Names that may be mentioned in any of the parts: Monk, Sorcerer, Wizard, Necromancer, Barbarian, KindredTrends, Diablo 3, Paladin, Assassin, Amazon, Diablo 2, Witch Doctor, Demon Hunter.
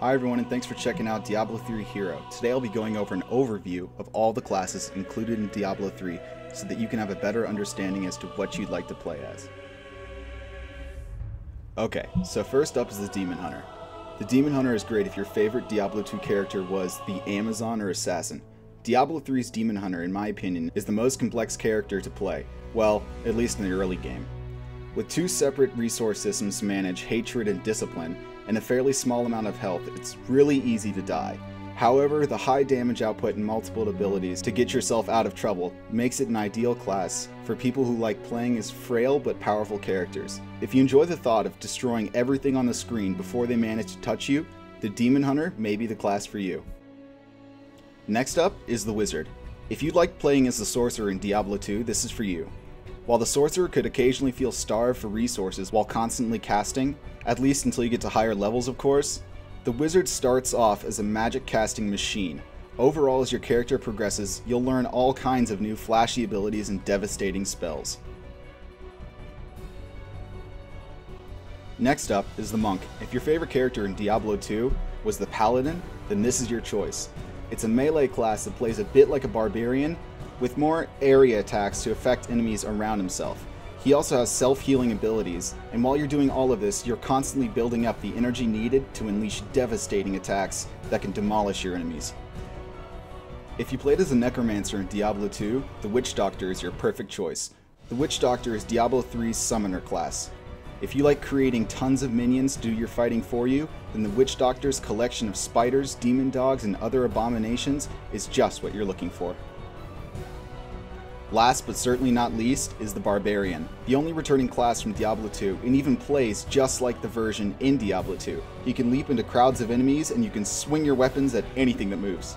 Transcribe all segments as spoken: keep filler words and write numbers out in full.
Hi everyone, and thanks for checking out Diablo three Hero. Today I'll be going over an overview of all the classes included in Diablo three so that you can have a better understanding as to what you'd like to play as. Okay, so first up is the Demon Hunter. The Demon Hunter is great if your favorite Diablo two character was the Amazon or Assassin. Diablo three's Demon Hunter, in my opinion, is the most complex character to play, well, at least in the early game. With two separate resource systems to manage hatred and discipline, and a fairly small amount of health, it's really easy to die. However, the high damage output and multiple abilities to get yourself out of trouble makes it an ideal class for people who like playing as frail but powerful characters. If you enjoy the thought of destroying everything on the screen before they manage to touch you, the Demon Hunter may be the class for you. Next up is the Wizard. If you'd like playing as the Sorcerer in Diablo two, this is for you. While the Sorcerer could occasionally feel starved for resources while constantly casting, at least until you get to higher levels of course, the Wizard starts off as a magic casting machine. Overall, as your character progresses, you'll learn all kinds of new flashy abilities and devastating spells. Next up is the Monk. If your favorite character in Diablo two was the Paladin, then this is your choice. It's a melee class that plays a bit like a Barbarian, with more area attacks to affect enemies around himself. He also has self-healing abilities, and while you're doing all of this, you're constantly building up the energy needed to unleash devastating attacks that can demolish your enemies. If you played as a Necromancer in Diablo two, the Witch Doctor is your perfect choice. The Witch Doctor is Diablo three's Summoner class. If you like creating tons of minions to do your fighting for you, then the Witch Doctor's collection of spiders, demon dogs, and other abominations is just what you're looking for. Last but certainly not least is the Barbarian, the only returning class from Diablo two, and even plays just like the version in Diablo two. You can leap into crowds of enemies and you can swing your weapons at anything that moves.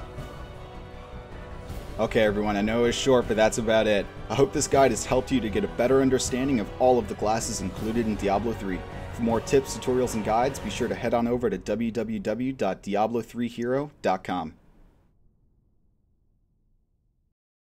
Okay everyone, I know it's short, but that's about it. I hope this guide has helped you to get a better understanding of all of the classes included in Diablo three. For more tips, tutorials, and guides, be sure to head on over to w w w dot diablo three hero dot com.